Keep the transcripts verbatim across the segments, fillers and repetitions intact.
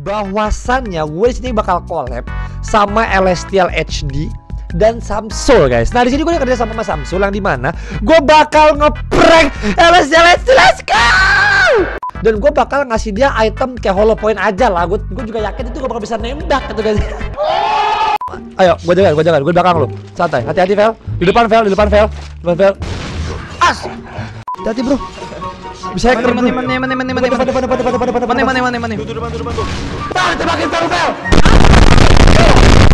bahwasannya gue di sini bakal collab sama Elestial H D dan Samsul, guys. Nah, di sini gue udah kerja sama sama Samsul yang dimana gue bakal ngeprank Elestial H D. Let's go! Dan gue bakal ngasih dia item kayak hollow point aja lah. Gue juga yakin itu gue bakal bisa nembak gitu, guys. Ayo, gue jalan, gue jalan, gue belakang lo. Santai, hati-hati, Vel. Di depan, Vel, di depan, Vel, di depan, Vel. As. Hati-hati, bro. Bisa hacker, bro. Mana, mana, mana, mana, mana, mana, mana, mana, mana, mana, mana, mana, tuh, depan, depan, tuh. Bang, tembakin Vel, Vel.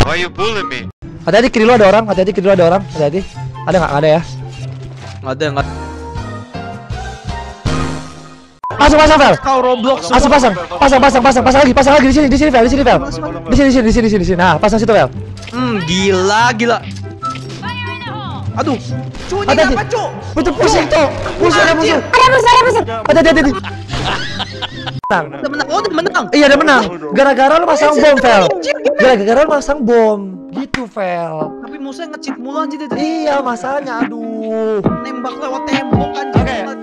Why you bully me? Hati-hati, kiri lo ada orang. Hati-hati, kiri lo ada orang. Hati-hati. Ada nggak? Ada ya? Nggak ada, nggak. Langsung pasang, Vel. Kau Roblox. Langsung pasang. Pasang, pasang, pasang, pasang lagi, pasang lagi di sini, di sini, Vel, di sini, Vel. Di sini, di sini, di sini, di sini. Nah, pasang situ, Vel. Hmm, gila, gila. Aduh, cu ini apa cu? Betul pusing tuh, pusing ada pusing. Ada pusing, ada pusing. Ada, ada, ada. Menang. Oh, udah menang. Iya, udah menang. Gara-gara lu pasang bom, Vel. Gara-gara lu pasang bom. Gitu, Vel. Tapi musuhnya nge-cheat mulu anjir tadi. Iya, masalahnya aduh. Nembak lewat tembok anjir. Oke.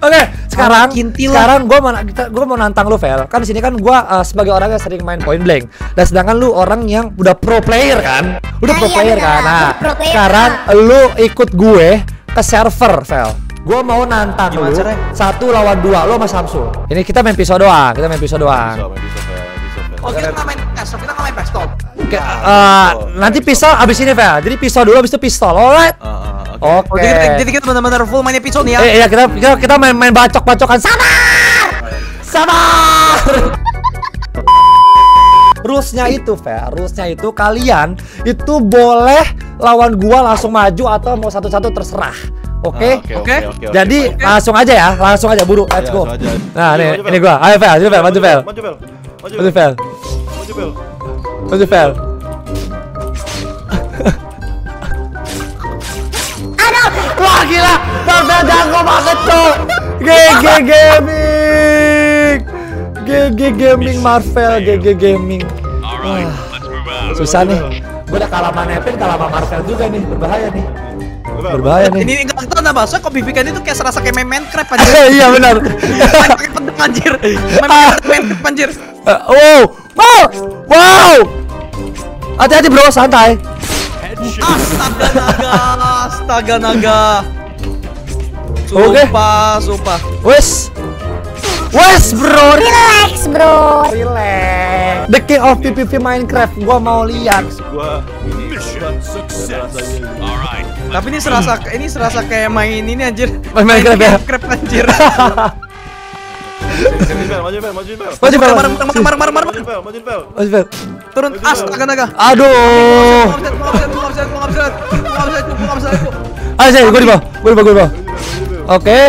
Oke, okay, sekarang sekarang gue mau gue mau nantang lu, Vel. Kan di sini kan gue uh, sebagai orang yang sering main Point Blank. Dan sedangkan lu orang yang udah pro player kan? Udah ah, pro iya, player kan? Nah, pro player sekarang kan? Lu ikut gue ke server, Vel. Gue mau nantang gimana lu caranya? Satu lawan dua, lu sama Samsul. Ini kita main pisau doang, kita main pisau doang. Bisa, bisa, bisa, bisa, bisa. Oh, kita nggak main pistol, kita nggak main pistol. Oke, okay, uh, nanti pistol abis ini, Vel. Jadi pistol dulu, abis itu pistol, alright? Uh, uh. Oke. Okay. Jadi, jadi kita benar-benar full mainnya pisau nih ya. Eh, iya, kita kita, kita main-main bacok-bacokan. Sabar. Sabar. Rulesnya itu, Fer. Rulesnya itu kalian itu boleh lawan gua langsung maju atau mau satu-satu terserah. Oke? Okay? Ah, Oke. Okay, okay, okay, jadi okay. Langsung aja ya, langsung aja buru. Let's go. Ya, nah, ini maju, ini gua. Ayo, Fer. Maju, Fer. Maju, Fer. Maju, Fer. Maju, Fer. Maju, Fer. Maju, Fer. Wah gila, Bang jago banget tuh. G G Gaming, G G Gaming Marvel, G G Gaming. Wah, susah nih. Gue udah kalah sama Nepin, kalah sama Marvel juga nih, berbahaya nih. Berbahaya nih. Ini nggak tahu napa, soalnya kopi pikan itu kayak serasa kayak main Minecraft aja. Iya benar. Main pendek anjir. Main Minecraft anjir. Wow, wow, wow. Hati-hati bro, santai. Astaga naga, astaga naga. Sumpah, sumpah. Wes, wes bro, relax bro, relax. The King of P P V Minecraft, gua mau lihat. Tapi ini serasa, ini serasa kayak main ini anjir. Main Minecraft anjir. Maju pel, maju pel, maju pel, maju pel, maju pel, maju pel, maju pel, turun astaga naga. Aduh. Ayo sih, gue di bawah, gue di bawah, gue di bawah. Oke.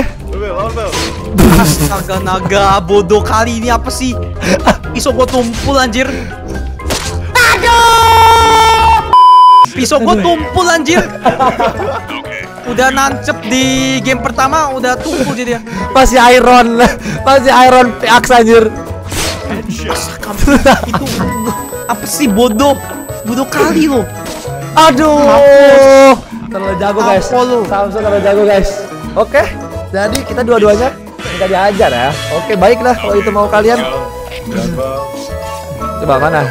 Astaga naga, bodoh kali ini apa sih? Pisau gue tumpul anjir. Aduh. Pisau gue tumpul anjir. Udah nancep di game pertama, udah tumpul jadi ya. Masih iron, masih iron P X anjir. Itu apa sih bodoh? Bodoh kali lo. Aduh. Terlalu jago guys. Samsul terlalu jago guys. Oke, jadi kita dua-duanya kita diajar ya. Oke, baiklah kalau itu mau kalian. Coba mana?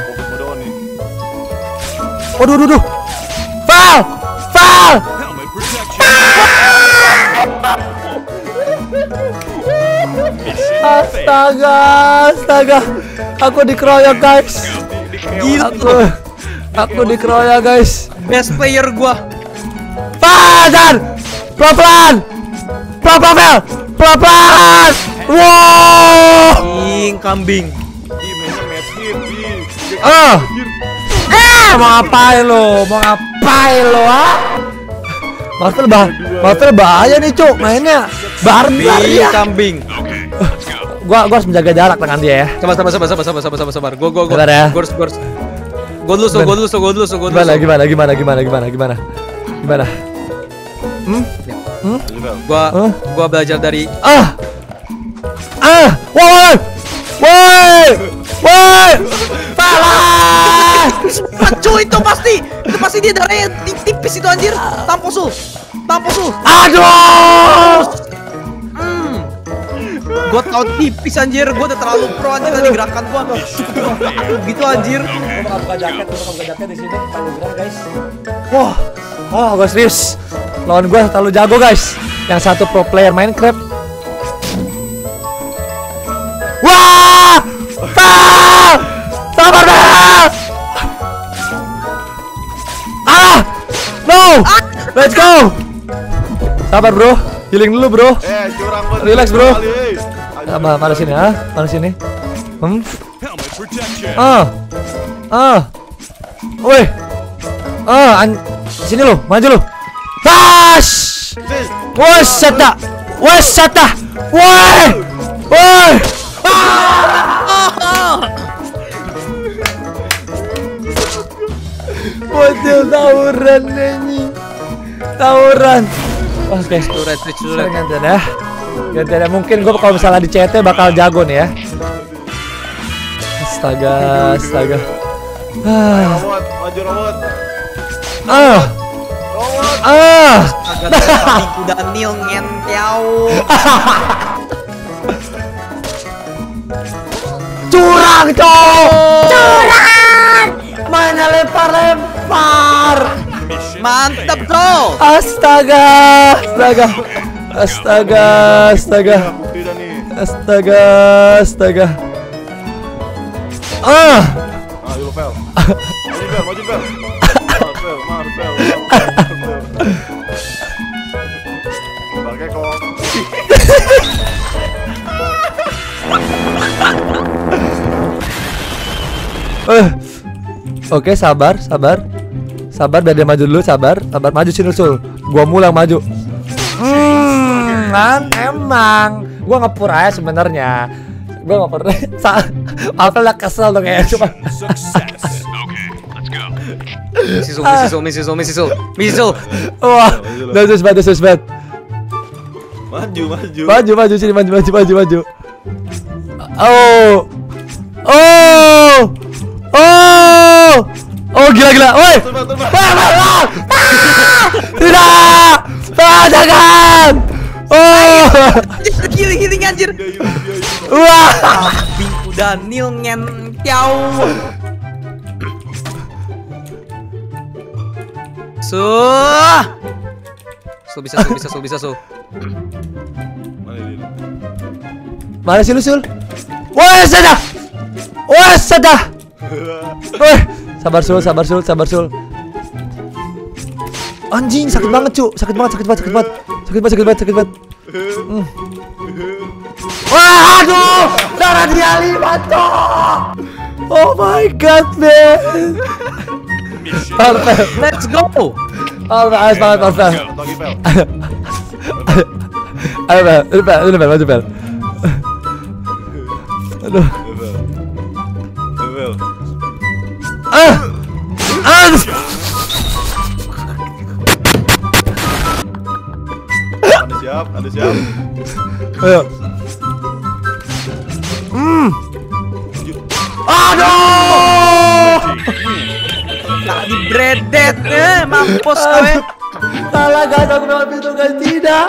Waduh, duh, duh. Foul! Foul! Astaga, astaga. Aku dikeroyok, guys. Gila aku. Aku dikeroyok, guys. Best player gua. Padan. Pelan-pelan. Pelan-pelan. Pelan-pelan. Wow. Kambing, kambing. Ah. Ah, mau ngapain lo? Mau ngapain lo, ha? Marvel bah, Marvel bahaya nih cuk, mainnya barbar ya. Kambing. Gua, gua harus menjaga jarak dengan dia ya. Coba, coba, coba, coba, coba, coba, coba, coba. Gua, gua, gua. Gua, gua. Gua dulu, gua dulu, gua dulu, gua dulu. Gimana, gimana, gimana, gimana, gimana, gimana? Hmm? Hmm? Gua, gua belajar dari. Ah, ah, woi, woi, woi, salah. Cuy itu pasti, itu pasti dia darahnya tipis itu anjir, tamposul. Tampuk tuh. Aduh. Mm. Gue tau tipis anjir. Gue udah terlalu pro anjir tadi gerakan gue. Gitu anjir. Gue bakal buka jaket. Gue bakal buka jaket di sini. Kalau gerak guys. Wah. Wah gue serius. Lawan gue terlalu jago guys. Yang satu pro player Minecraft. Wah. Taal. Sabar Taal. Ah. No. Let's go. Sabar bro, healing dulu bro. Eh, curang banget. Relax bro. Apa mana sini ah? Mana sini? Hmm. Ah. Ah. Woi. Ah, sini lo, maju lo. Tash. Wes sata. Wes sata. Woi. Woi. Waduh, tawuran ini. Tawuran. Wah, guys, turret turret ada dah. Gak ada mungkin gua kalau misalnya di C T bakal jago nih ya. Astaga, astaga. Ah. Maju robot. Ah. Robot. Ah. Astaga, kuda nil ngentiau. Curang, cow. Curang. Mana lempar-lempar. Mantap tuh. Astaga, astaga, astaga, astaga, astaga, astaga. Ah. Ayo pel. Maju pel. Pakai kok. Eh. Oke, sabar, sabar. Sabar, biar dia maju dulu, sabar, sabar, maju sini Sul. Gua mulang maju. Hmm, man, emang. Gua ngepur aja sebenarnya. Gua ngepur. Apel lah kesel dong ya. Cuma. Misil, misil, misil, misil, misil. Wah, that's bad, that's bad. Maju, maju. Maju, maju sini, maju, maju, maju, maju. Oh, oh, oh. Oh gila gila, woi! Tidak, ah, jangan! Oh, gila gila anjir! Wah, kambing kuda nil ngentiau. Suh, Sul bisa, Sul bisa, Sul bisa, Sul. Mana sih lu Sul? Woi sudah, woi sudah, woi. Sabar Sul, sabar Sul, sabar Sul. Anjing sakit banget cu, sakit banget, sakit banget, sakit banget, sakit banget, sakit banget, sakit banget. Hmm. Wah, aduh, darah dia lima toh. Oh my god, man. Let's go. Alright, alright, alright. Ayo, bel, ayo bel, ayo bel, maju bel. Aduh. Ah, ah, ada siap, ada siap. Ayo. Hmm. Aduh. Tak dibredet, eh, mampus kowe. Salah guys, aku memang itu guys tidak.